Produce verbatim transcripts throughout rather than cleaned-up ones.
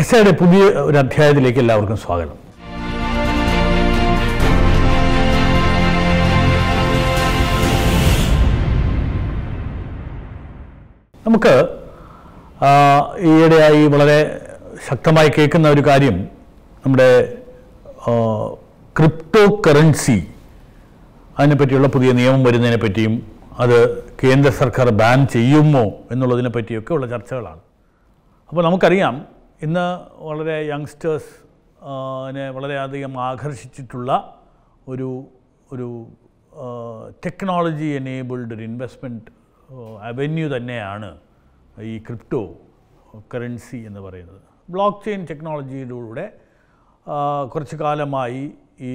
എസ്സേയുടെ പുതിയ ഒരു അധ്യായത്തിലേക്ക് എല്ലാവർക്കും സ്വാഗതം. നമുക്ക് ഈയിടെയായി വളരെ ശക്തമായി കേൾക്കുന്ന ഒരു കാര്യം നമ്മുടെ ക്രിപ്റ്റോ കറൻസി, അതിനെപ്പറ്റിയുള്ള പുതിയ നിയമം വരുന്നതിനെ പറ്റിയും അത് കേന്ദ്ര സർക്കാർ ബാൻ ചെയ്യുമോ എന്നുള്ളതിനെ പറ്റിയൊക്കെ ഉള്ള ചർച്ചകളാണ്. അപ്പോൾ നമുക്കറിയാം, ഇന്ന് വളരെ യങ്സ്റ്റേഴ്സ് നെ വളരെയധികം ആകർഷിച്ചിട്ടുള്ള ഒരു ഒരു ടെക്നോളജി എനേബിൾഡ് ഒരു ഇൻവെസ്റ്റ്മെൻറ്റ് അവന്യൂ തന്നെയാണ് ഈ ക്രിപ്റ്റോ കറൻസി എന്ന് പറയുന്നത്. ബ്ലോക്ക് ചെയിൻ ടെക്നോളജിയിലൂടെ കുറച്ച് കാലമായി ഈ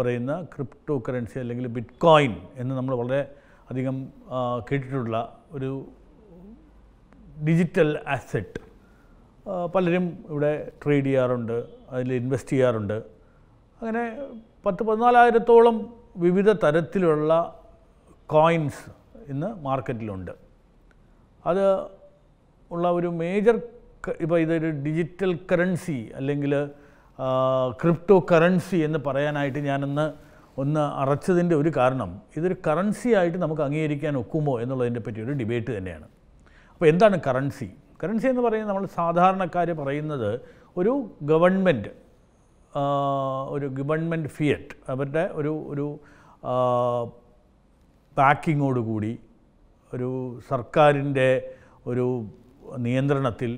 പറയുന്ന ക്രിപ്റ്റോ കറൻസി അല്ലെങ്കിൽ ബിറ്റ് കോയിൻ എന്ന് നമ്മൾ വളരെ അധികം കേട്ടിട്ടുള്ള ഒരു ഡിജിറ്റൽ ആസെറ്റ് പലരും ഇവിടെ ട്രേഡ് ചെയ്യാറുണ്ട്, അതിൽ ഇൻവെസ്റ്റ് ചെയ്യാറുണ്ട്. അങ്ങനെ പത്ത് പതിനാലായിരത്തോളം വിവിധ തരത്തിലുള്ള കോയിൻസ് ഇന്ന് മാർക്കറ്റിലുണ്ട്. അത് ഉള്ള ഒരു മേജർ, ഇപ്പോൾ ഇതൊരു ഡിജിറ്റൽ കറൻസി അല്ലെങ്കിൽ ക്രിപ്റ്റോ കറൻസി എന്ന് പറയാനായിട്ട് ഞാനൊന്ന് ഒന്ന് അറച്ചതിൻ്റെ ഒരു കാരണം, ഇതൊരു കറൻസി ആയിട്ട് നമുക്ക് അംഗീകരിക്കാൻ ഒക്കുമോ എന്നുള്ളതിൻ്റെ പറ്റിയൊരു ഡിബേറ്റ് തന്നെയാണ്. അപ്പോൾ എന്താണ് കറൻസി? കറൻസി എന്ന് പറയുന്നത് നമ്മൾ സാധാരണക്കാർ പറയുന്നത് ഒരു ഗവൺമെൻറ് ഒരു ഗവൺമെൻറ് ഫിയറ്റ്, അവരുടെ ഒരു ഒരു പാക്കിങ്ങോടുകൂടി ഒരു സർക്കാരിൻ്റെ ഒരു നിയന്ത്രണത്തിൽ,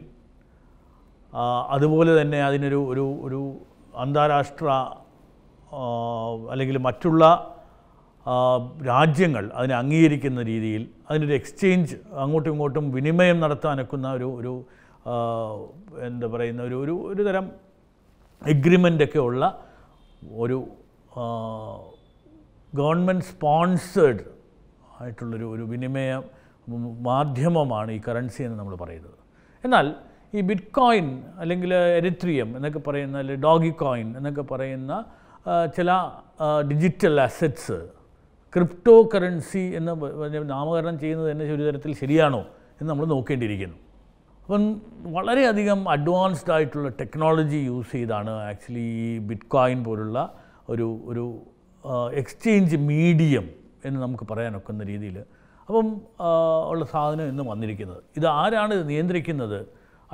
അതുപോലെ തന്നെ അതിനൊരു ഒരു ഒരു അന്താരാഷ്ട്ര അല്ലെങ്കിൽ മറ്റുള്ള രാജ്യങ്ങൾ അതിനെ അംഗീകരിക്കുന്ന രീതിയിൽ അതിനൊരു എക്സ്ചേഞ്ച്, അങ്ങോട്ടും ഇങ്ങോട്ടും വിനിമയം നടത്താനൊക്കുന്ന ഒരു ഒരു എന്താ പറയുന്ന ഒരു ഒരു ഒരു തരം എഗ്രിമെൻ്റൊക്കെ ഉള്ള ഒരു ഗവൺമെൻറ് സ്പോൺസേഡ് ആയിട്ടുള്ളൊരു ഒരു വിനിമയ മാധ്യമമാണ് ഈ കറൻസി എന്ന് നമ്മൾ പറയുന്നത്. എന്നാൽ ഈ ബിറ്റ് കോയിൻ അല്ലെങ്കിൽ എരിത്രിയം എന്നൊക്കെ പറയുന്ന, അല്ലെങ്കിൽ ഡോഗി കോയിൻ എന്നൊക്കെ പറയുന്ന ചില ഡിജിറ്റൽ അസറ്റ്സ് ക്രിപ്റ്റോ കറൻസി എന്ന് നാമകരണം ചെയ്യുന്നത് തന്നെ ഒരു തരത്തിൽ ശരിയാണോ എന്ന് നമ്മൾ നോക്കേണ്ടിയിരിക്കുന്നു. അപ്പം വളരെയധികം അഡ്വാൻസ്ഡ് ആയിട്ടുള്ള ടെക്നോളജി യൂസ് ചെയ്താണ് ആക്ച്വലി ഈ ബിറ്റ് കോയിൻ പോലുള്ള ഒരു ഒരു എക്സ്ചേഞ്ച് മീഡിയം എന്ന് നമുക്ക് പറയാനൊക്കുന്ന രീതിയിൽ അപ്പം ഉള്ള സാധനം ഇന്ന് വന്നിരിക്കുന്നത്. ഇത് ആരാണ് ഇത് നിയന്ത്രിക്കുന്നത്,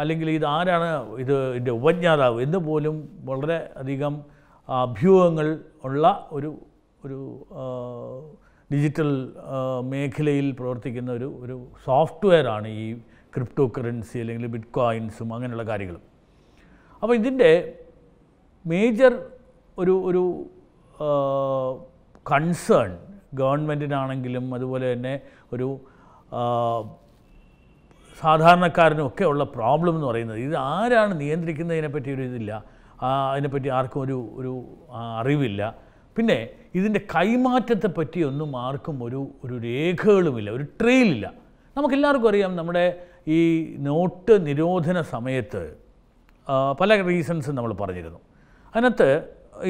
അല്ലെങ്കിൽ ഇത് ആരാണ് ഇത് ഇതിൻ്റെ ഉപജ്ഞാതാവ് എന്ന് പോലും വളരെ അധികം അഭ്യൂഹങ്ങൾ ഉള്ള ഒരു ഒരു ഡിജിറ്റൽ മേഖലയിൽ പ്രവർത്തിക്കുന്ന ഒരു ഒരു സോഫ്റ്റ്വെയറാണ് ഈ ക്രിപ്റ്റോ കറൻസി അല്ലെങ്കിൽ ബിറ്റ് കോയിൻസും അങ്ങനെയുള്ള കാര്യങ്ങളും. അപ്പോൾ ഇതിൻ്റെ മേജർ ഒരു ഒരു കൺസേൺ ഗവൺമെൻറ്റിനാണെങ്കിലും അതുപോലെ തന്നെ ഒരു സാധാരണക്കാരനും ഒക്കെ ഉള്ള പ്രോബ്ലം എന്ന് പറയുന്നത്, ഇത് ആരാണ് നിയന്ത്രിക്കുന്നതിനെ പറ്റി ഒരു ഇതില്ല, അതിനെപ്പറ്റി ആർക്കും ഒരു ഒരു അറിവില്ല. പിന്നെ ഇതിൻ്റെ കൈമാറ്റത്തെപ്പറ്റി ഒന്നും ആർക്കും ഒരു ഒരു രേഖകളുമില്ല, ഒരു ട്രെയിലില്ല. നമുക്കെല്ലാവർക്കും അറിയാം, നമ്മുടെ ഈ നോട്ട് നിരോധന സമയത്ത് പല റീസൺസും നമ്മൾ പറഞ്ഞിരുന്നു. അതിനകത്ത്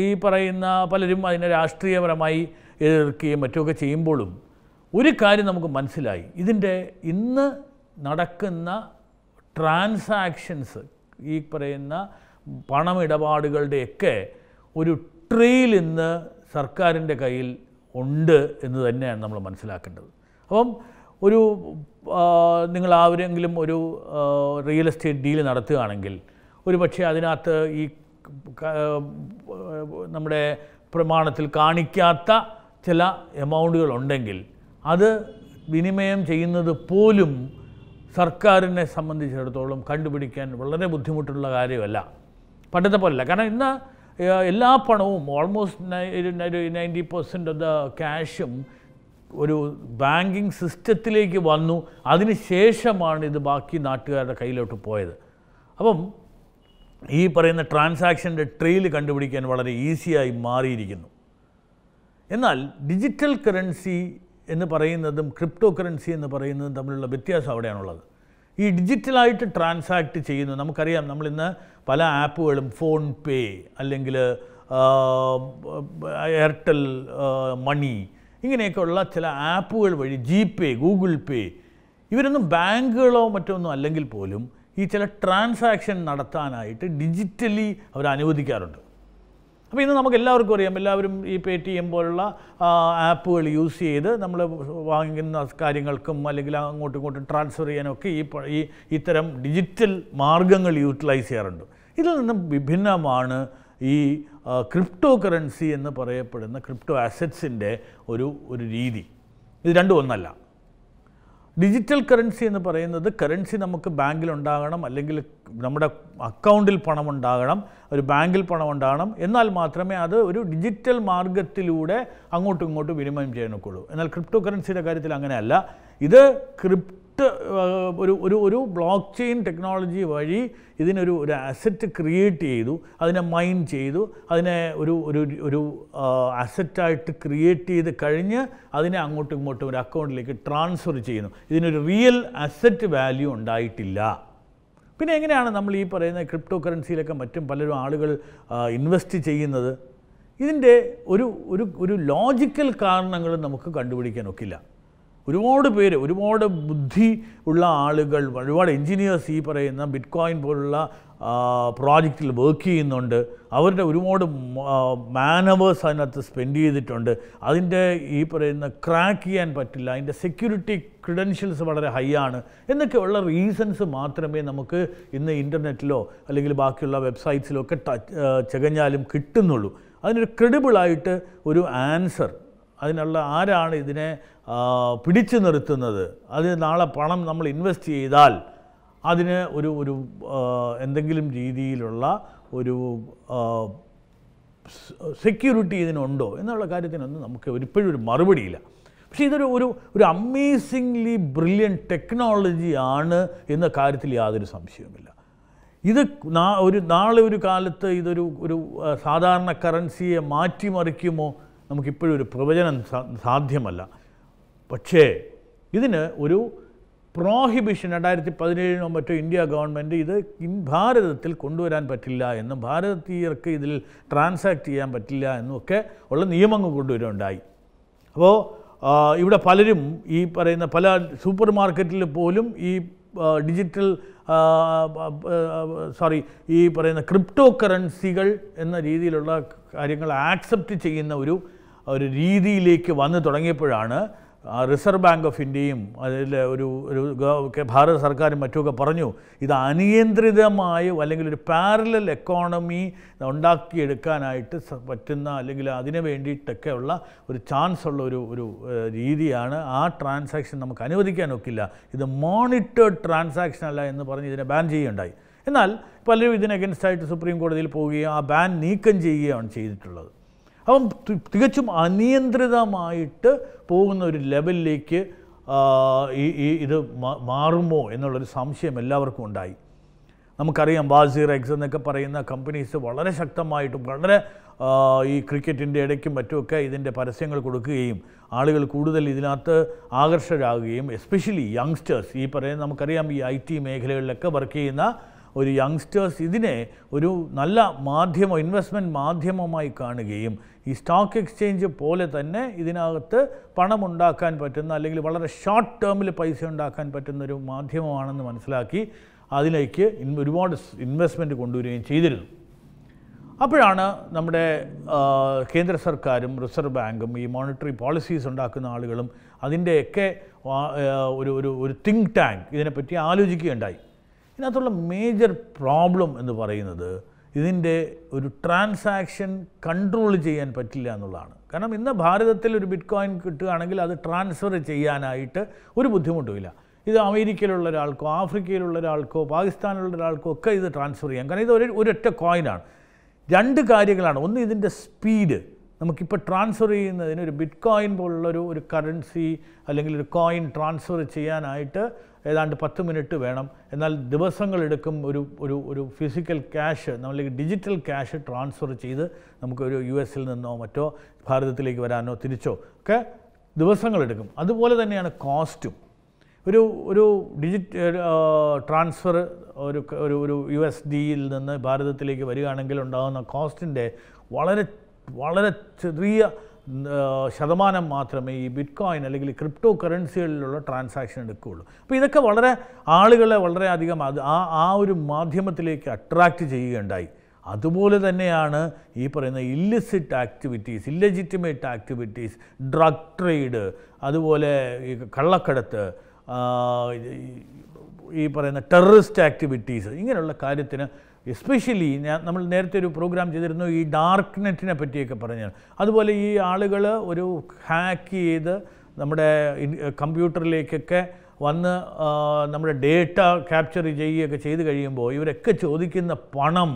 ഈ പറയുന്ന പലരും അതിനെ രാഷ്ട്രീയപരമായി എതിർക്കുകയും മറ്റുമൊക്കെ ചെയ്യുമ്പോഴും ഒരു കാര്യം നമുക്ക് മനസ്സിലായി, ഇതിൻ്റെ ഇന്ന് നടക്കുന്ന ട്രാൻസാക്ഷൻസ്, ഈ പറയുന്ന പണമിടപാടുകളുടെയൊക്കെ ഒരു ട്രെയിൽ ഇന്ന് സർക്കാരിൻ്റെ കയ്യിൽ ഉണ്ട് എന്ന് തന്നെയാണ് നമ്മൾ മനസ്സിലാക്കേണ്ടത്. അപ്പം ഒരു നിങ്ങൾ ആരെങ്കിലും ഒരു റിയൽ എസ്റ്റേറ്റ് ഡീല് നടത്തുകയാണെങ്കിൽ ഒരു പക്ഷേ അതിനകത്ത് ഈ നമ്മുടെ പ്രമാണത്തിൽ കാണിക്കാത്ത ചില എമൗണ്ടുകൾ ഉണ്ടെങ്കിൽ അത് വിനിമയം ചെയ്യുന്നത് പോലും സർക്കാരിനെ സംബന്ധിച്ചിടത്തോളം കണ്ടുപിടിക്കാൻ വളരെ ബുദ്ധിമുട്ടുള്ള കാര്യമല്ല, പണ്ടത്തെ പോലെയല്ല. കാരണം ഇന്ന് എല്ലാ പണവും almost ninety percent of the ക്യാഷും ഒരു ബാങ്കിങ് സിസ്റ്റത്തിലേക്ക് വന്നു, അതിന് ശേഷമാണ് ഇത് ബാക്കി നാട്ടുകാരുടെ കയ്യിലോട്ട് പോയത്. അപ്പം ഈ പറയുന്ന ട്രാൻസാക്ഷൻ്റെ ട്രെയിൽ കണ്ടുപിടിക്കാൻ വളരെ ഈസിയായി മാറിയിരിക്കുന്നു. എന്നാൽ ഡിജിറ്റൽ കറൻസി എന്ന് പറയുന്നതും ക്രിപ്റ്റോ കറൻസി എന്ന് പറയുന്നതും തമ്മിലുള്ള വ്യത്യാസം അവിടെയാണുള്ളത്. ഈ ഡിജിറ്റലായിട്ട് ട്രാൻസാക്ട് ചെയ്യുന്നു, നമുക്കറിയാം നമ്മളിന്ന് പല ആപ്പുകളും ഫോൺ പേ അല്ലെങ്കിൽ എയർടെൽ മണി ഇങ്ങനെയൊക്കെയുള്ള ചില ആപ്പുകൾ വഴി, ജി പേ, ഗൂഗിൾ പേ, ഇവരൊന്നും ബാങ്കുകളോ മറ്റൊന്നും അല്ലെങ്കിൽ പോലും ഈ ചില ട്രാൻസാക്ഷൻ നടത്താനായിട്ട് ഡിജിറ്റലി അവർ അനുവദിക്കാറുണ്ട്. അപ്പോൾ ഇന്ന് നമുക്ക് എല്ലാവർക്കും അറിയാം, എല്ലാവരും ഈ പേ ടി എം പോലുള്ള ആപ്പുകൾ യൂസ് ചെയ്ത് നമ്മൾ വാങ്ങിക്കുന്ന കാര്യങ്ങൾക്കും അല്ലെങ്കിൽ അങ്ങോട്ടും ഇങ്ങോട്ടും ട്രാൻസ്ഫർ ചെയ്യാനൊക്കെ ഈ ഈ ഇത്തരം ഡിജിറ്റൽ മാർഗങ്ങൾ യൂട്ടിലൈസ് ചെയ്യാറുണ്ട്. ഇതിൽ നിന്നും വിഭിന്നമാണ് ഈ ക്രിപ്റ്റോ കറൻസി എന്ന് പറയപ്പെടുന്ന ക്രിപ്റ്റോ അസറ്റ്സിൻ്റെ ഒരു ഒരു രീതി. ഇത് രണ്ടും ഒന്നല്ല. ഡിജിറ്റൽ കറൻസി എന്ന് പറയുന്നത് കറൻസി നമുക്ക് ബാങ്കിലുണ്ടാകണം, അല്ലെങ്കിൽ നമ്മുടെ അക്കൗണ്ടിൽ പണമുണ്ടാകണം, ഒരു ബാങ്കിൽ പണമുണ്ടാകണം, എന്നാൽ മാത്രമേ അത് ഒരു ഡിജിറ്റൽ മാർഗത്തിലൂടെ അങ്ങോട്ടും ഇങ്ങോട്ടും വിനിമയം ചെയ്യാനൊക്കുള്ളൂ. എന്നാൽ ക്രിപ്റ്റോ കറൻസിയുടെ കാര്യത്തിൽ അങ്ങനെയല്ല. ഇത് ക്രിപ്റ്റ് ഒരു ഒരു ഒരു ബ്ലോക്ക് ചെയിൻ ടെക്നോളജി വഴി ഇതിനൊരു ഒരു അസറ്റ് ക്രിയേറ്റ് ചെയ്തു, അതിനെ മൈൻ ചെയ്തു, അതിനെ ഒരു ഒരു ഒരു അസറ്റായിട്ട് ക്രിയേറ്റ് ചെയ്ത് കഴിഞ്ഞ് അതിനെ അങ്ങോട്ടും ഇങ്ങോട്ടും ഒരു അക്കൗണ്ടിലേക്ക് ട്രാൻസ്ഫർ ചെയ്യുന്നു. ഇതിനൊരു റിയൽ അസറ്റ് വാല്യൂ ഉണ്ടായിട്ടില്ല. പിന്നെ എങ്ങനെയാണ് നമ്മൾ ഈ പറയുന്ന ക്രിപ്റ്റോ കറൻസിയിലൊക്കെ മറ്റും പലരും ആളുകൾ ഇൻവെസ്റ്റ് ചെയ്യുന്നത്? ഇതിൻ്റെ ഒരു ഒരു ഒരു ലോജിക്കൽ കാരണങ്ങൾ നമുക്ക് കണ്ടുപിടിക്കാനൊക്കില്ല. ഒരുപാട് പേര്, ഒരുപാട് ബുദ്ധി ഉള്ള ആളുകൾ, ഒരുപാട് എൻജിനീയേഴ്സ് ഈ പറയുന്ന ബിറ്റ് കോയിൻ പോലുള്ള പ്രോജക്റ്റിൽ വർക്ക് ചെയ്യുന്നുണ്ട്. അവരുടെ ഒരുപാട് മാനവേഴ്സ് അതിനകത്ത് സ്പെൻഡ് ചെയ്തിട്ടുണ്ട്. അതിൻ്റെ ഈ പറയുന്ന ക്രാക്ക് ചെയ്യാൻ പറ്റില്ല, അതിൻ്റെ സെക്യൂരിറ്റി ക്രിഡൻഷ്യൽസ് വളരെ ഹൈ ആണ് എന്നൊക്കെയുള്ള റീസൺസ് മാത്രമേ നമുക്ക് ഇന്ന് ഇൻ്റർനെറ്റിലോ അല്ലെങ്കിൽ ബാക്കിയുള്ള വെബ്സൈറ്റ്സിലോ ഒക്കെ ചെകഞ്ഞാലും കിട്ടുന്നുള്ളൂ. അതിനൊരു ക്രെഡിബിളായിട്ട് ഒരു ആൻസർ, അതിനുള്ള ആരാണ് ഇതിനെ പിടിച്ചു നിർത്തുന്നത്, അതിന് നാളെ പണം നമ്മൾ ഇൻവെസ്റ്റ് ചെയ്താൽ അതിന് ഒരു ഒരു എന്തെങ്കിലും രീതിയിലുള്ള ഒരു സെക്യൂരിറ്റി ഇതിനുണ്ടോ എന്നുള്ള കാര്യത്തിനൊന്നും നമുക്ക് ഒരിപ്പോഴും ഒരു മറുപടിയില്ല. പക്ഷേ ഇതൊരു ഒരു ഒരു അമേസിംഗ്ലി ബ്രില്യൻ ടെക്നോളജിയാണ് എന്ന കാര്യത്തിൽ യാതൊരു സംശയവുമില്ല. ഇത് നാ ഒരു നാളെ ഒരു കാലത്ത് ഇതൊരു ഒരു സാധാരണ കറൻസിയെ മാറ്റിമറിക്കുമോ നമുക്കിപ്പോഴും ഒരു പ്രവചനം സാധ്യമല്ല. പക്ഷേ ഇതിന് ഒരു പ്രോഹിബിഷൻ രണ്ടായിരത്തി പതിനേഴിനോ മറ്റോ ഇന്ത്യ ഗവൺമെൻറ് ഇത് ഭാരതത്തിൽ കൊണ്ടുവരാൻ പറ്റില്ല എന്നും ഭാരതീയർക്ക് ഇതിൽ ട്രാൻസാക്ട് ചെയ്യാൻ പറ്റില്ല എന്നും ഒക്കെ ഉള്ള നിയമങ്ങൾ കൊണ്ടുവരുന്നുണ്ടായി. അപ്പോൾ ഇവിടെ പലരും ഈ പറയുന്ന പല സൂപ്പർ മാർക്കറ്റിൽ പോലും ഈ ഡിജിറ്റൽ സോറി ഈ പറയുന്ന ക്രിപ്റ്റോ കറൻസികൾ എന്ന രീതിയിലുള്ള കാര്യങ്ങൾ ആക്സെപ്റ്റ് ചെയ്യുന്ന ഒരു ഒരു രീതിയിലേക്ക് വന്നു തുടങ്ങിയപ്പോഴാണ് റിസർവ് ബാങ്ക് ഓഫ് ഇന്ത്യയും അതിൽ ഒരു ഒരു ഭാരത സർക്കാരും മറ്റുമൊക്കെ പറഞ്ഞു, ഇത് അനിയന്ത്രിതമായ അല്ലെങ്കിൽ ഒരു പാരലൽ എക്കോണമി ഉണ്ടാക്കിയെടുക്കാനായിട്ട് പറ്റുന്ന അല്ലെങ്കിൽ അതിന് വേണ്ടിയിട്ടൊക്കെ ഉള്ള ഒരു ചാൻസ് ഉള്ള ഒരു ഒരു രീതിയാണ്. ആ ട്രാൻസാക്ഷൻ നമുക്ക് അനുവദിക്കാനൊക്കില്ല, ഇത് മോണിറ്റേർഡ് ട്രാൻസാക്ഷൻ അല്ല എന്ന് പറഞ്ഞ് ഇതിനെ ബാൻ ചെയ്യുകയുണ്ടായി. എന്നാൽ പലരും ഇതിന് അഗെൻസ്റ്റായിട്ട് സുപ്രീം കോടതിയിൽ പോവുകയും ആ ബാൻ നീക്കം ചെയ്യുകയാണ് ചെയ്തിട്ടുള്ളത്. അപ്പം തികച്ചും അനിയന്ത്രിതമായിട്ട് പോകുന്ന ഒരു ലെവലിലേക്ക് ഈ ഈ ഇത് മാറുമോ എന്നുള്ളൊരു സംശയം എല്ലാവർക്കും ഉണ്ടായി. നമുക്കറിയാം, വാസീർ എക്സ് എന്നൊക്കെ പറയുന്ന കമ്പനീസ് വളരെ ശക്തമായിട്ടും വളരെ ഈ ക്രിക്കറ്റിൻ്റെ ഇടയ്ക്കും മറ്റുമൊക്കെ ഇതിൻ്റെ പരസ്യങ്ങൾ കൊടുക്കുകയും ആളുകൾ കൂടുതൽ ഇതിനകത്ത് ആകർഷകരാകുകയും എസ്പെഷ്യലി യങ്സ്റ്റേഴ്സ്, ഈ പറയുന്ന നമുക്കറിയാം ഈ ഐ ടി മേഖലകളിലൊക്കെ വർക്ക് ചെയ്യുന്ന ഒരു യങ്സ്റ്റേഴ്സ് ഇതിനെ ഒരു നല്ല മാധ്യമം, ഇൻവെസ്റ്റ്മെൻറ്റ് മാധ്യമമായി കാണുകയും ഈ സ്റ്റോക്ക് എക്സ്ചേഞ്ച് പോലെ തന്നെ ഇതിനകത്ത് പണമുണ്ടാക്കാൻ പറ്റുന്ന അല്ലെങ്കിൽ വളരെ ഷോർട്ട് ടേമിൽ പൈസ ഉണ്ടാക്കാൻ പറ്റുന്നൊരു മാധ്യമമാണെന്ന് മനസ്സിലാക്കി അതിലേക്ക് ഒരുപാട് ഇൻവെസ്റ്റ്മെൻറ്റ് കൊണ്ടുവരികയും ചെയ്തിരുന്നു. അപ്പോഴാണ് നമ്മുടെ കേന്ദ്ര സർക്കാരും റിസർവ് ബാങ്കും ഈ മോണിറ്ററി പോളിസീസ് ഉണ്ടാക്കുന്ന ആളുകളും അതിൻ്റെയൊക്കെ ഒരു ഒരു ഒരു തിങ്ക് ടാങ്ക് ഇതിനെപ്പറ്റി ആലോചിക്കുകയുണ്ടായി. ഇതിനകത്തുള്ള മേജർ പ്രോബ്ലം എന്ന് പറയുന്നത് ഇതിൻ്റെ ഒരു ട്രാൻസാക്ഷൻ കൺട്രോൾ ചെയ്യാൻ പറ്റില്ല എന്നുള്ളതാണ്. കാരണം ഇന്ന് ഭാരതത്തിൽ ഒരു ബിറ്റ് കോയിൻ കിട്ടുകയാണെങ്കിൽ അത് ട്രാൻസ്ഫർ ചെയ്യാനായിട്ട് ഒരു ബുദ്ധിമുട്ടുമില്ല. ഇത് അമേരിക്കയിലുള്ള ഒരാൾക്കോ ആഫ്രിക്കയിലുള്ള ഒരാൾക്കോ പാകിസ്ഥാനിലുള്ള ഒരാൾക്കോ ഒക്കെ ഇത് ട്രാൻസ്ഫർ ചെയ്യാം. കാരണം ഇത് ഒരു ഒരൊറ്റ കോയിനാണ്. രണ്ട് കാര്യങ്ങളാണ്. ഒന്ന്, ഇതിൻ്റെ സ്പീഡ്. നമുക്കിപ്പോൾ ട്രാൻസ്ഫർ ചെയ്യുന്നതിന് ഒരു ബിറ്റ് കോയിൻ പോലുള്ളൊരു ഒരു കറൻസി അല്ലെങ്കിൽ ഒരു കോയിൻ ട്രാൻസ്ഫർ ചെയ്യാനായിട്ട് ഏതാണ്ട് പത്ത് മിനിറ്റ് വേണം. എന്നാൽ ദിവസങ്ങളെടുക്കും ഒരു ഒരു ഒരു ഫിസിക്കൽ ക്യാഷ് അല്ലെങ്കിൽ ഡിജിറ്റൽ ക്യാഷ് ട്രാൻസ്ഫർ ചെയ്ത് നമുക്കൊരു യു എസിൽ നിന്നോ മറ്റോ ഭാരതത്തിലേക്ക് വരാനോ തിരിച്ചോ ഒക്കെ ദിവസങ്ങളെടുക്കും. അതുപോലെ തന്നെയാണ് കോസ്റ്റും. ഒരു ഒരു ഡിജിറ്റ് ട്രാൻസ്ഫർ ഒരു ഒരു ഒരു യു എസ് ഡിയിൽ നിന്ന് ഭാരതത്തിലേക്ക് വരികയാണെങ്കിൽ ഉണ്ടാകുന്ന കോസ്റ്റിൻ്റെ വളരെ വളരെ ചെറിയ ശതമാനം മാത്രമേ ഈ ബിറ്റ്കോയിൻ അല്ലെങ്കിൽ ക്രിപ്റ്റോ കറൻസികളിലുള്ള ട്രാൻസാക്ഷൻ എടുക്കുകയുള്ളൂ. അപ്പോൾ ഇതൊക്കെ വളരെ ആളുകളെ വളരെയധികം അത് ആ ആ ഒരു മാധ്യമത്തിലേക്ക് അട്രാക്റ്റ് ചെയ്യുകയുണ്ടായി. അതുപോലെ തന്നെയാണ് ഈ പറയുന്ന illicit activities, illegitimate activities, drug trade, അതുപോലെ ഈ കള്ളക്കടത്ത്, ഈ പറയുന്ന ടെററിസ്റ്റ് ആക്ടിവിറ്റീസ്, ഇങ്ങനെയുള്ള കാര്യത്തിന് എസ്പെഷ്യലി ഞാൻ നമ്മൾ നേരത്തെ ഒരു പ്രോഗ്രാം ചെയ്തിരുന്നു ഈ ഡാർക്ക് നെറ്റിനെ പറ്റിയൊക്കെ പറഞ്ഞാണ്. അതുപോലെ ഈ ആളുകൾ ഒരു ഹാക്ക് ചെയ്ത് നമ്മുടെ കമ്പ്യൂട്ടറിലേക്കൊക്കെ വന്ന് നമ്മുടെ ഡേറ്റ ക്യാപ്ചർ ചെയ്യുകയൊക്കെ ചെയ്ത് കഴിയുമ്പോൾ ഇവരൊക്കെ ചോദിക്കുന്ന പണം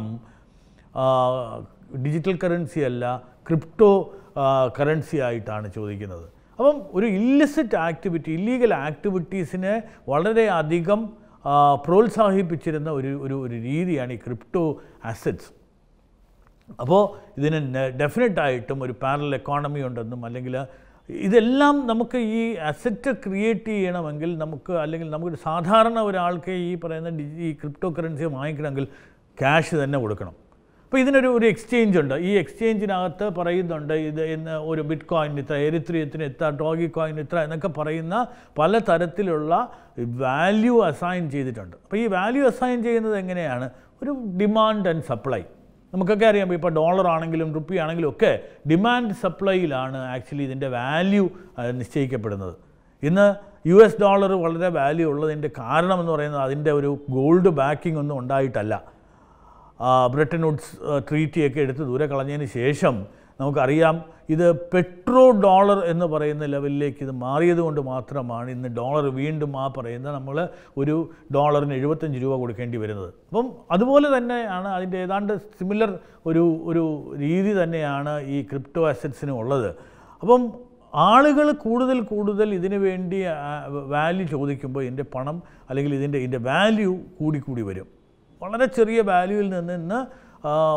ഡിജിറ്റൽ കറൻസി അല്ല, ക്രിപ്റ്റോ കറൻസി ആയിട്ടാണ് ചോദിക്കുന്നത്. അപ്പം ഒരു ഇല്ലിസിറ്റ് ആക്ടിവിറ്റി, ഇല്ലീഗൽ ആക്ടിവിറ്റീസിനെ വളരെയധികം പ്രോത്സാഹിപ്പിച്ചിരുന്ന ഒരു ഒരു ഒരു രീതിയാണ് ഈ ക്രിപ്റ്റോ അസറ്റ്സ്. അപ്പോൾ ഇതിന് ഡെഫിനറ്റായിട്ടും ഒരു പാരലൽ എക്കോണമി ഉണ്ടെന്നും, അല്ലെങ്കിൽ ഇതെല്ലാം നമുക്ക് ഈ അസറ്റ് ക്രിയേറ്റ് ചെയ്യണമെങ്കിൽ നമുക്ക്, അല്ലെങ്കിൽ നമുക്കൊരു സാധാരണ ഒരാൾക്ക് ഈ പറയുന്ന ഈ ക്രിപ്റ്റോ കറൻസി വാങ്ങിക്കണമെങ്കിൽ ക്യാഷ് തന്നെ കൊടുക്കണം. അപ്പോൾ ഇതിനൊരു ഒരു എക്സ്ചേഞ്ച് ഉണ്ട്. ഈ എക്സ്ചേഞ്ചിനകത്ത് പറയുന്നുണ്ട് ഇത് ഇന്ന് ഒരു ബിറ്റ് കോയിൻ ഇത്ര, എരിത്രിയത്തിന് ഇത്ര, ടോഗി കോയിൻ ഇത്ര എന്നൊക്കെ പറയുന്ന പല തരത്തിലുള്ള വാല്യൂ അസൈൻ ചെയ്തിട്ടുണ്ട്. അപ്പോൾ ഈ വാല്യൂ അസൈൻ ചെയ്യുന്നത് എങ്ങനെയാണ്? ഒരു ഡിമാൻഡ് ആൻഡ് സപ്ലൈ. നമുക്കൊക്കെ അറിയാം ഇപ്പോൾ ഡോളർ ആണെങ്കിലും റുപ്പി ആണെങ്കിലും ഒക്കെ ഡിമാൻഡ് സപ്ലൈയിലാണ് ആക്ച്വലി ഇതിൻ്റെ വാല്യൂ നിശ്ചയിക്കപ്പെടുന്നത്. ഇന്ന് യു എസ് ഡോളർ വളരെ വാല്യൂ ഉള്ളതിൻ്റെ കാരണം എന്ന് പറയുന്നത് അതിൻ്റെ ഒരു ഗോൾഡ് ബാക്കിംഗ് ഒന്നും ഉണ്ടായിട്ടല്ല. ബ്രിട്ടൻ വുഡ്സ് ട്രീറ്റിയൊക്കെ എടുത്ത് ദൂരെ കളഞ്ഞതിന് ശേഷം നമുക്കറിയാം ഇത് പെട്രോ ഡോളർ എന്ന് പറയുന്ന ലെവലിലേക്ക് ഇത് മാറിയത് കൊണ്ട് മാത്രമാണ് ഇന്ന് ഡോളർ വീണ്ടും ആ പറയുന്ന നമ്മൾ ഒരു ഡോളറിന് എഴുപത്തഞ്ച് രൂപ കൊടുക്കേണ്ടി വരുന്നത്. അപ്പം അതുപോലെ തന്നെയാണ് അതിൻ്റെ ഏതാണ്ട് സിമിലർ ഒരു ഒരു രീതി തന്നെയാണ് ഈ ക്രിപ്റ്റോ അസറ്റ്സിന് ഉള്ളത്. അപ്പം ആളുകൾ കൂടുതൽ കൂടുതൽ ഇതിനു വേണ്ടി വാല്യൂ ചോദിക്കുമ്പോൾ ഇതിൻ്റെ പണം അല്ലെങ്കിൽ ഇതിൻ്റെ ഇതിൻ്റെ വാല്യൂ കൂടിക്കൂടി വരും. വളരെ ചെറിയ വാല്യൂവിൽ നിന്ന് ഇന്ന്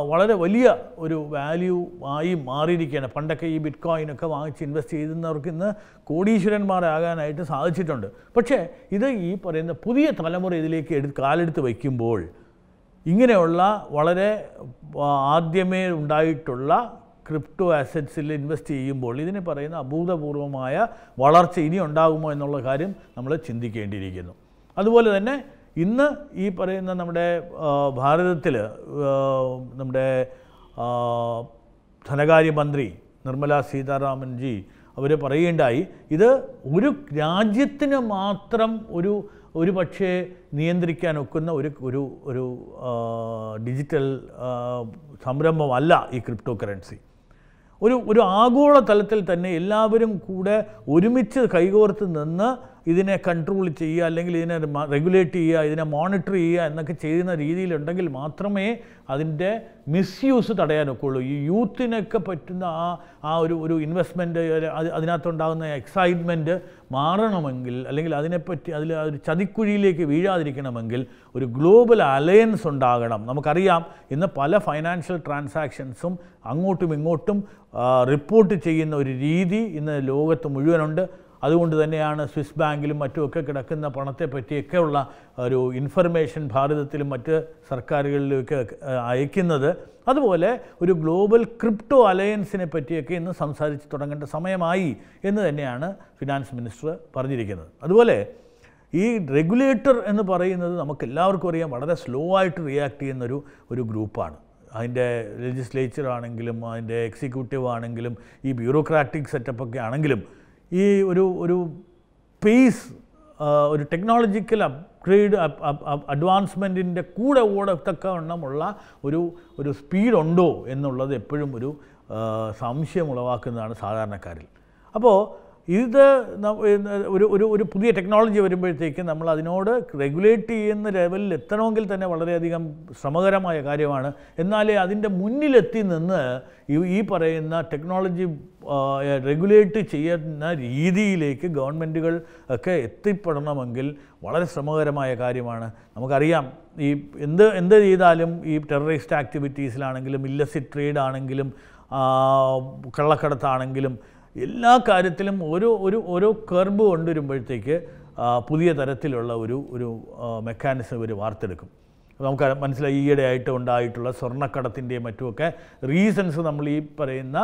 വളരെ വലിയ ഒരു വാല്യൂ ആയി മാറിയിരിക്കുകയാണ്. പണ്ടൊക്കെ ഈ ബിറ്റ് കോയിനൊക്കെ വാങ്ങിച്ച് ഇൻവെസ്റ്റ് ചെയ്യുന്നവർക്ക് ഇന്ന് കോടീശ്വരന്മാരാകാനായിട്ട് സാധിച്ചിട്ടുണ്ട്. പക്ഷേ ഇത് ഈ പറയുന്ന പുതിയ തലമുറ ഇതിലേക്ക് എടു കാലെടുത്ത് വയ്ക്കുമ്പോൾ ഇങ്ങനെയുള്ള വളരെ ആദ്യമേ ഉണ്ടായിട്ടുള്ള ക്രിപ്റ്റോ അസറ്റ്സിൽ ഇൻവെസ്റ്റ് ചെയ്യുമ്പോൾ ഇതിന് പറയുന്ന അഭൂതപൂർവമായ വളർച്ച ഇനി ഉണ്ടാകുമോ എന്നുള്ള കാര്യം നമ്മൾ ചിന്തിക്കേണ്ടിയിരിക്കുന്നു. അതുപോലെ തന്നെ ഇന്ന് ഈ പറയുന്ന നമ്മുടെ ഭാരതത്തിൽ നമ്മുടെ ധനകാര്യമന്ത്രി നിർമ്മല സീതാരാമൻ ജി അവർ പറയുകയുണ്ടായി ഇത് ഒരു രാജ്യത്തിന് മാത്രം ഒരു ഒരു പക്ഷേ നിയന്ത്രിക്കാൻ ഒക്കുന്ന ഒരു ഒരു ഒരു ഡിജിറ്റൽ സംരംഭമല്ല ഈ ക്രിപ്റ്റോ കറൻസി. ഒരു ഒരു ആഗോള തലത്തിൽ തന്നെ എല്ലാവരും കൂടെ ഒരുമിച്ച് കൈകോർത്ത് നിന്ന് ഇതിനെ കൺട്രോൾ ചെയ്യുക, അല്ലെങ്കിൽ ഇതിനെ റെഗുലേറ്റ് ചെയ്യുക, ഇതിനെ മോണിറ്റർ ചെയ്യുക എന്നൊക്കെ ചെയ്യുന്ന രീതിയിലുണ്ടെങ്കിൽ മാത്രമേ അതിൻ്റെ മിസ്യൂസ് തടയാൻ ഒക്കുള്ളൂ. ഈ യൂത്തിനൊക്കെ പറ്റുന്ന ആ ആ ഒരു ഒരു ഇൻവെസ്റ്റ്മെൻറ്റ്, അതിനകത്തുണ്ടാകുന്ന എക്സൈറ്റ്മെൻറ്റ് മാറണമെങ്കിൽ, അല്ലെങ്കിൽ അതിനെപ്പറ്റി അതിൽ ഒരു ചതിക്കുഴിയിലേക്ക് വീഴാതിരിക്കണമെങ്കിൽ ഒരു ഗ്ലോബൽ അലയൻസ് ഉണ്ടാകണം. നമുക്കറിയാം ഇന്ന് പല ഫൈനാൻഷ്യൽ ട്രാൻസാക്ഷൻസും അങ്ങോട്ടും ഇങ്ങോട്ടും റിപ്പോർട്ട് ചെയ്യുന്ന ഒരു രീതി ഇന്ന് ലോകത്ത് മുഴുവനുണ്ട്. അതുകൊണ്ട് തന്നെയാണ് സ്വിസ് ബാങ്കിലും മറ്റുമൊക്കെ കിടക്കുന്ന പണത്തെ പറ്റിയൊക്കെയുള്ള ഒരു ഇൻഫർമേഷൻ ഭാരതത്തിലും മറ്റ് സർക്കാരുകളിലൊക്കെ അയക്കുന്നത്. അതുപോലെ ഒരു ഗ്ലോബൽ ക്രിപ്റ്റോ അലയൻസിനെ പറ്റിയൊക്കെ ഇന്ന് സംസാരിച്ച് തുടങ്ങേണ്ട സമയമായി എന്ന് തന്നെയാണ് ഫിനാൻസ് മിനിസ്റ്റർ പറഞ്ഞിരിക്കുന്നത്. അതുപോലെ ഈ റെഗുലേറ്റർ എന്ന് പറയുന്നത് നമുക്കെല്ലാവർക്കും അറിയാം വളരെ സ്ലോ ആയിട്ട് റിയാക്ട് ചെയ്യുന്നൊരു ഒരു ഗ്രൂപ്പാണ്. അതിൻ്റെ ലെജിസ്ലേച്ചർ ആണെങ്കിലും അതിൻ്റെ എക്സിക്യൂട്ടീവ് ആണെങ്കിലും ഈ ബ്യൂറോക്രാറ്റിക് സെറ്റപ്പൊക്കെ ആണെങ്കിലും ഈ ഒരു ഒരു പേസ്, ഒരു ടെക്നോളജിക്കൽ അപ്ഗ്രേഡ്, അഡ്വാൻസ്മെൻറ്റിൻ്റെ കൂടെ ഓടത്തക്കവണ്ണമുള്ള ഒരു ഒരു സ്പീഡുണ്ടോ എന്നുള്ളത് എപ്പോഴും ഒരു സംശയം ഉളവാക്കുന്നതാണ് സാധാരണക്കാരിൽ. അപ്പോൾ ഇത് ഒരു ഒരു ഒരു പുതിയ ടെക്നോളജി വരുമ്പോഴത്തേക്ക് നമ്മൾ അതിനോട് റെഗുലേറ്റ് ചെയ്യുന്ന ലെവലിൽ എത്തണമെങ്കിൽ തന്നെ വളരെയധികം ശ്രമകരമായ കാര്യമാണ്. എന്നാലേ അതിൻ്റെ മുന്നിലെത്തി നിന്ന് ഈ പറയുന്ന ടെക്നോളജി റെഗുലേറ്റ് ചെയ്യുന്ന രീതിയിലേക്ക് ഗവൺമെൻറ്റുകൾ ഒക്കെ എത്തിപ്പെടണമെങ്കിൽ വളരെ ശ്രമകരമായ കാര്യമാണ്. നമുക്കറിയാം ഈ എന്ത് എന്ത് ചെയ്താലും ഈ ടെററിസ്റ്റ് ആക്ടിവിറ്റീസിലാണെങ്കിലും ഇല്ലസിറ്റ് ട്രേഡ് ആണെങ്കിലും കള്ളക്കടത്താണെങ്കിലും എല്ലാ കാര്യത്തിലും ഓരോ ഒരു ഓരോ കർബ് കൊണ്ടുവരുമ്പോഴത്തേക്ക് പുതിയ തരത്തിലുള്ള ഒരു ഒരു മെക്കാനിസം ഇവർ വാർത്തെടുക്കും. നമുക്ക് മനസ്സിലായി ഈയിടെ ആയിട്ട് ഉണ്ടായിട്ടുള്ള സ്വർണ്ണക്കടത്തിൻ്റെയും മറ്റുമൊക്കെ റീസൺസ് നമ്മൾ ഈ പറയുന്ന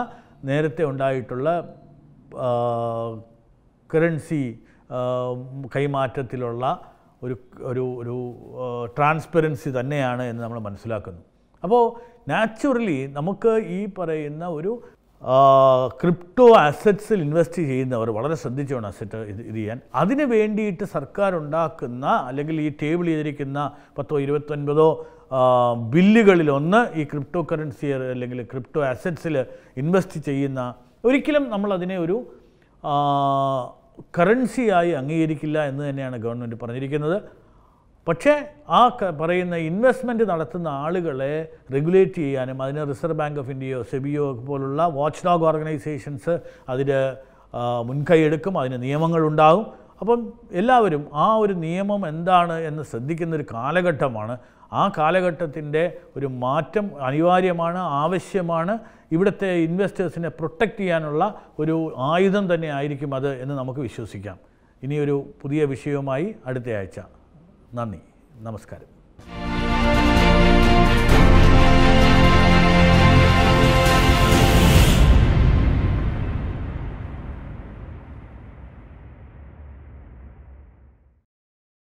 നേരത്തെ ഉണ്ടായിട്ടുള്ള കറൻസി കൈമാറ്റത്തിലുള്ള ഒരു ഒരു ഒരു ട്രാൻസ്പെറൻസി തന്നെയാണ് എന്ന് നമ്മൾ മനസ്സിലാക്കുന്നു. അപ്പോൾ നാച്ചുറലി നമുക്ക് ഈ പറയുന്ന ഒരു ക്രിപ്റ്റോ അസറ്റ്സിൽ ഇൻവെസ്റ്റ് ചെയ്യുന്നവർ വളരെ ശ്രദ്ധിച്ചുകൊണ്ട് അസറ്റ് ഇത് ഇത് ചെയ്യാൻ അതിന് വേണ്ടിയിട്ട് സർക്കാർ ഉണ്ടാക്കുന്ന അല്ലെങ്കിൽ ഈ ടേബിൾ ചെയ്തിരിക്കുന്ന പത്തോ ഇരുപത്തൊൻപതോ ബില്ലുകളിലൊന്ന് ഈ ക്രിപ്റ്റോ കറൻസി അല്ലെങ്കിൽ ക്രിപ്റ്റോ അസറ്റ്സിൽ ഇൻവെസ്റ്റ് ചെയ്യുന്ന ഒരിക്കലും നമ്മളതിനെ ഒരു കറൻസിയായി അംഗീകരിക്കില്ല എന്ന് തന്നെയാണ് ഗവൺമെൻറ് പറഞ്ഞിരിക്കുന്നത്. പക്ഷേ ആ പറയുന്ന ഇൻവെസ്റ്റ്മെൻറ്റ് നടത്തുന്ന ആളുകളെ റെഗുലേറ്റ് ചെയ്യാനും അതിന് റിസർവ് ബാങ്ക് ഓഫ് ഇന്ത്യയോ സെബിയോ പോലുള്ള വാച്ച് ഡോഗ് ഓർഗനൈസേഷൻസ് അതിന് മുൻകൈയെടുക്കും, അതിന് നിയമങ്ങളുണ്ടാകും. അപ്പം എല്ലാവരും ആ ഒരു നിയമം എന്താണ് എന്ന് ശ്രദ്ധിക്കുന്നൊരു കാലഘട്ടമാണ്. ആ കാലഘട്ടത്തിൻ്റെ ഒരു മാറ്റം അനിവാര്യമാണ്, ആവശ്യമാണ്. ഇവിടുത്തെ ഇൻവെസ്റ്റേഴ്സിനെ പ്രൊട്ടക്റ്റ് ചെയ്യാനുള്ള ഒരു ആയുധം തന്നെ ആയിരിക്കും അത് എന്ന് നമുക്ക് വിശ്വസിക്കാം. ഇനിയൊരു പുതിയ വിഷയവുമായി അടുത്തയാഴ്ച. നന്ദി, നമസ്കാരം.